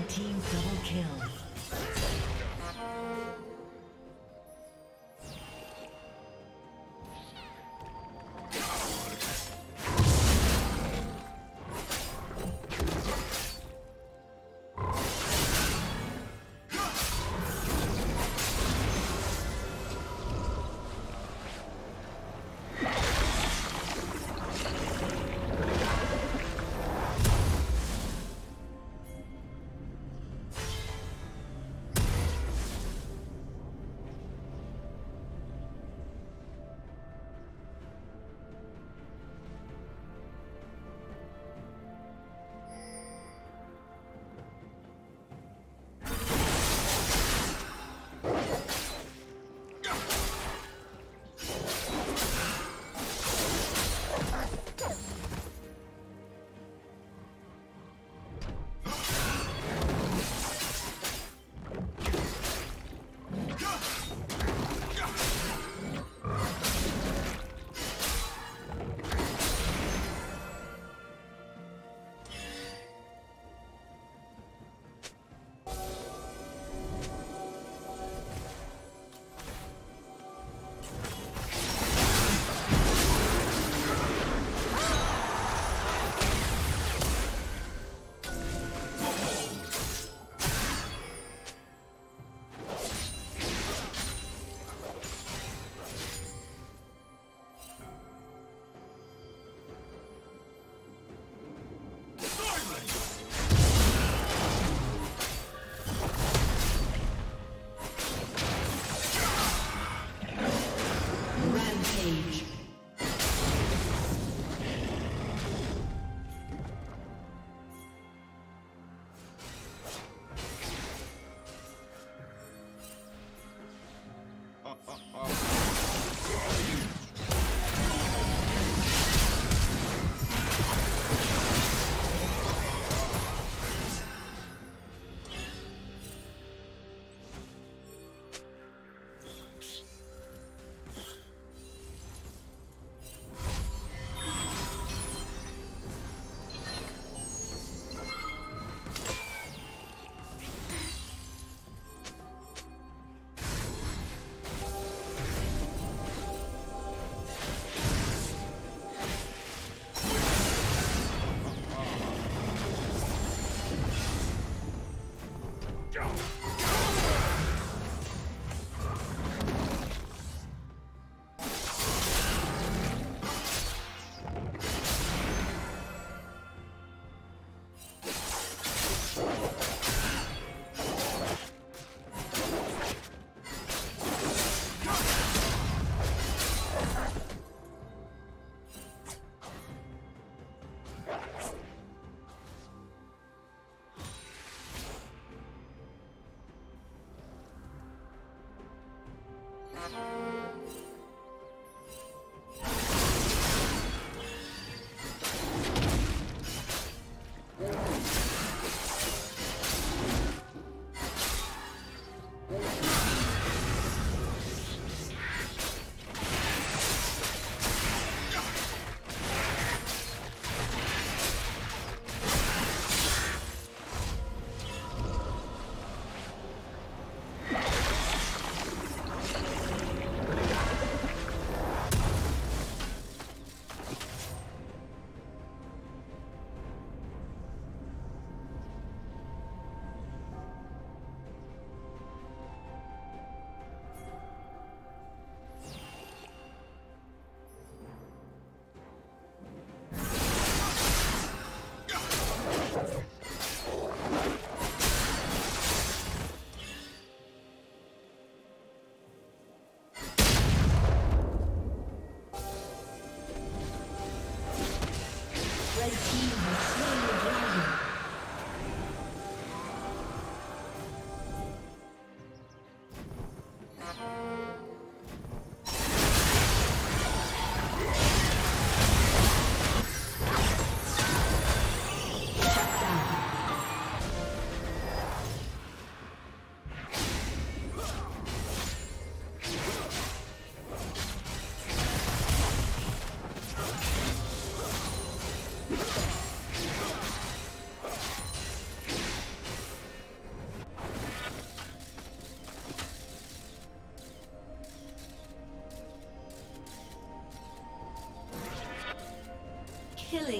Red team double kill.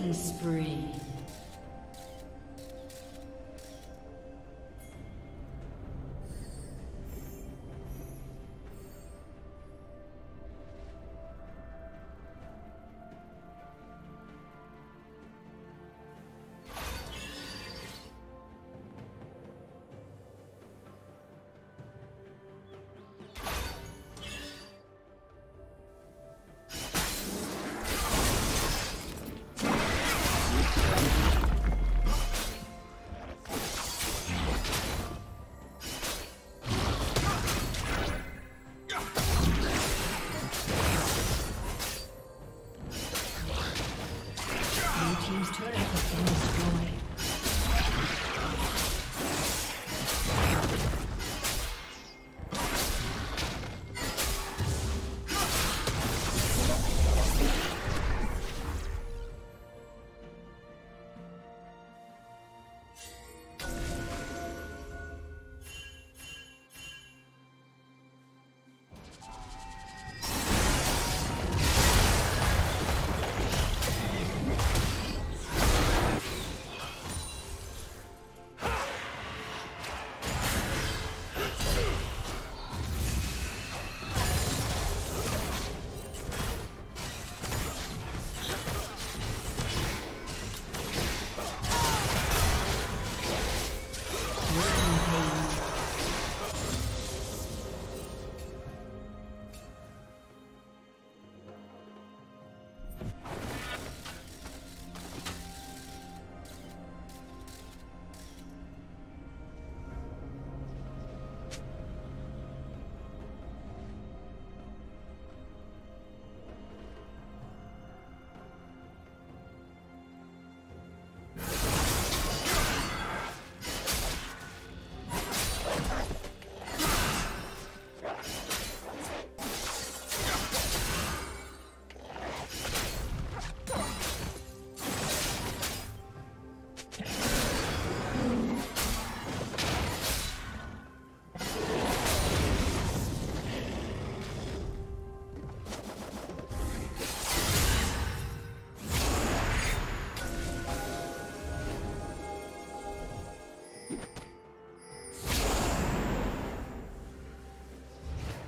Killing spree.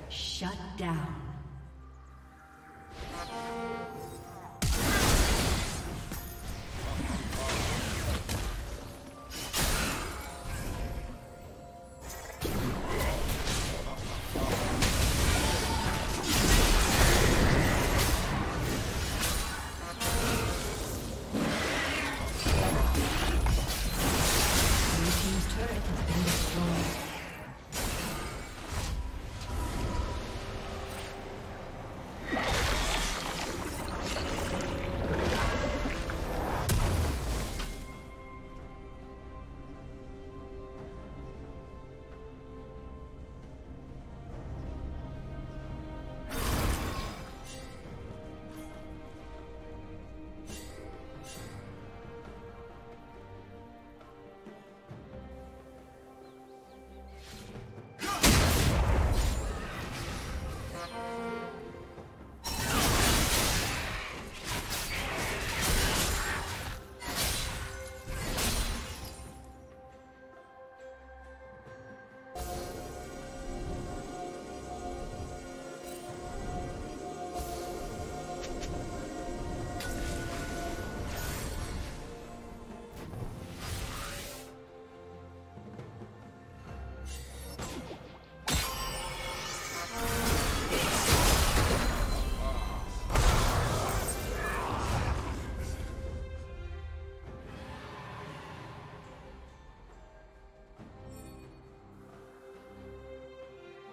Shut down.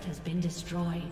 turret has been destroyed.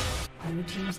Team's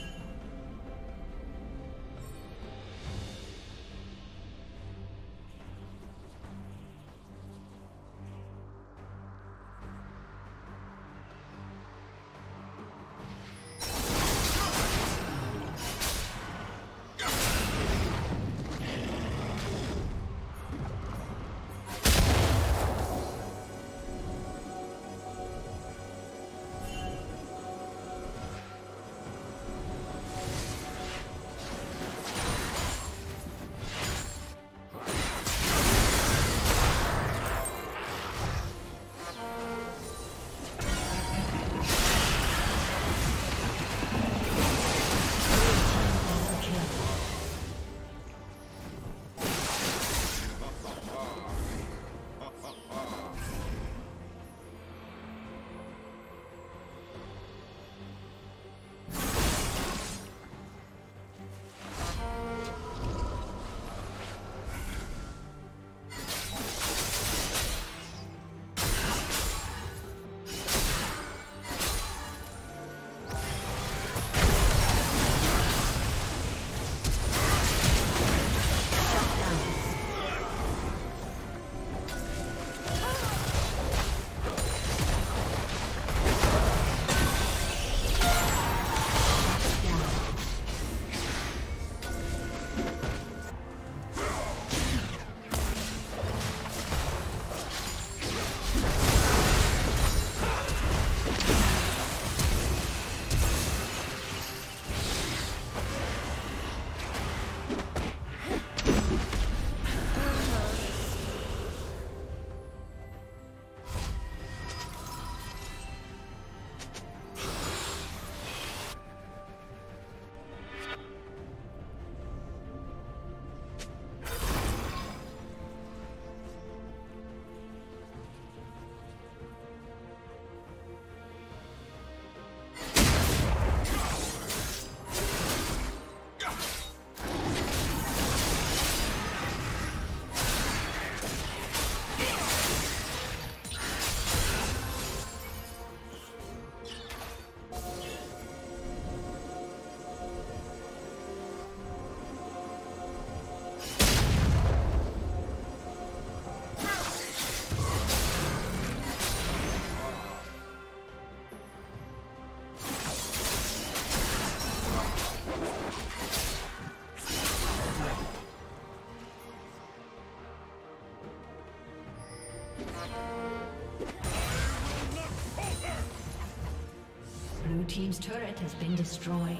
Blue team's turret has been destroyed.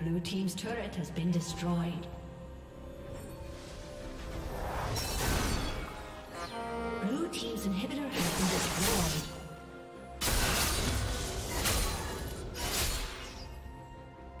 Blue team's turret has been destroyed. Blue team's inhibitor has been destroyed.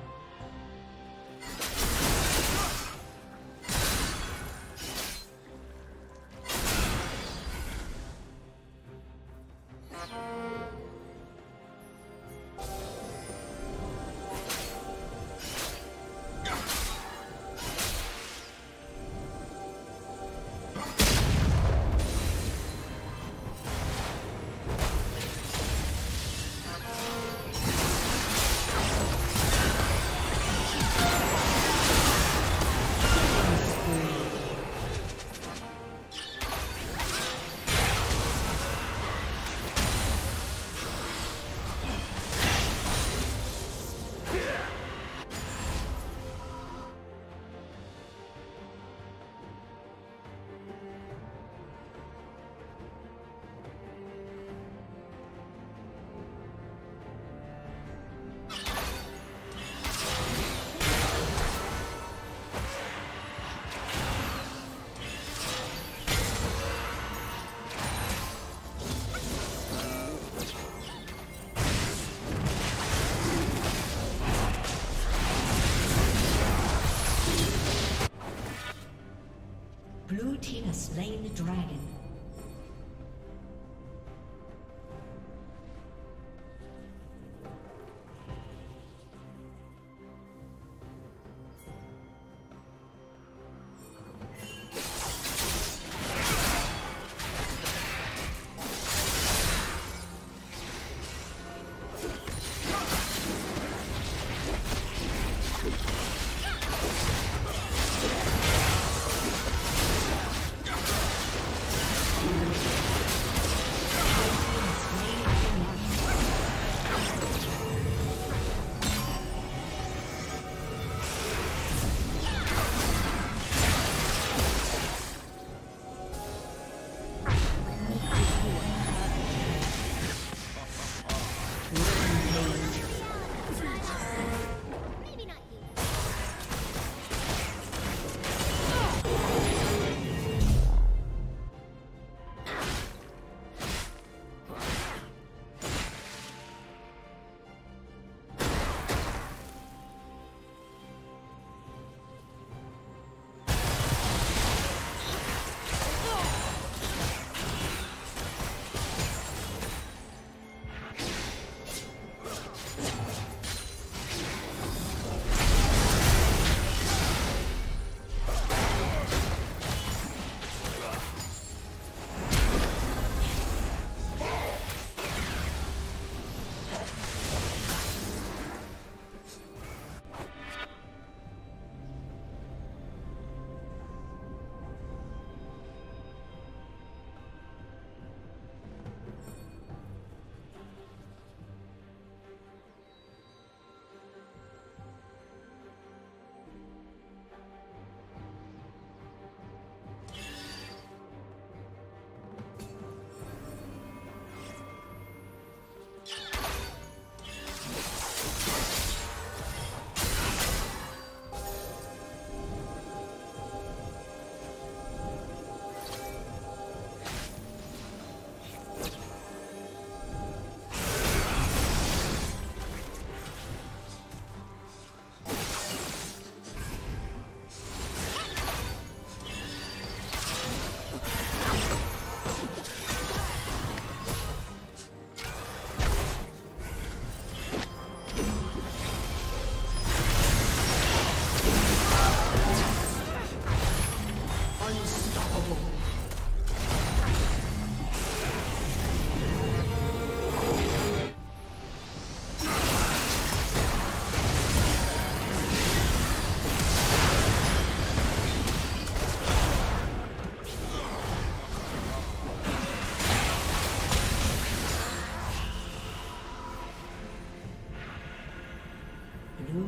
Slain the dragon.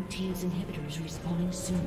Team's inhibitor is respawning soon.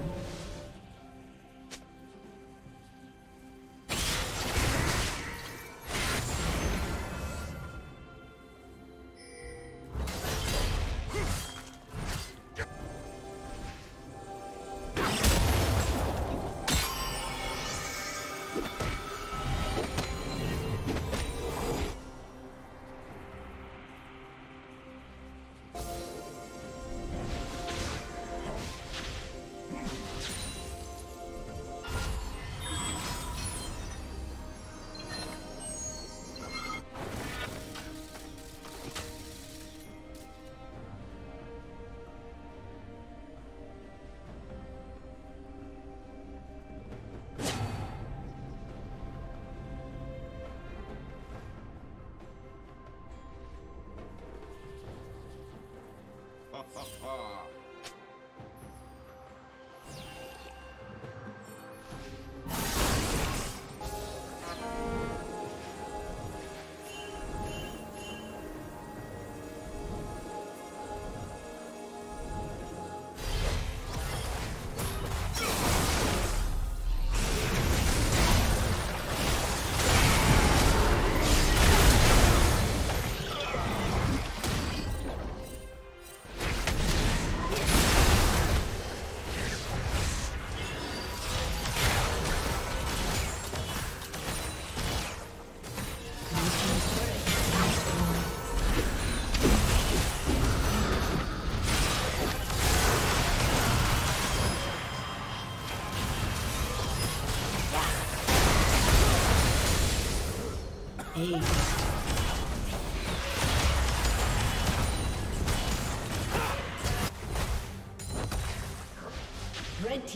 Red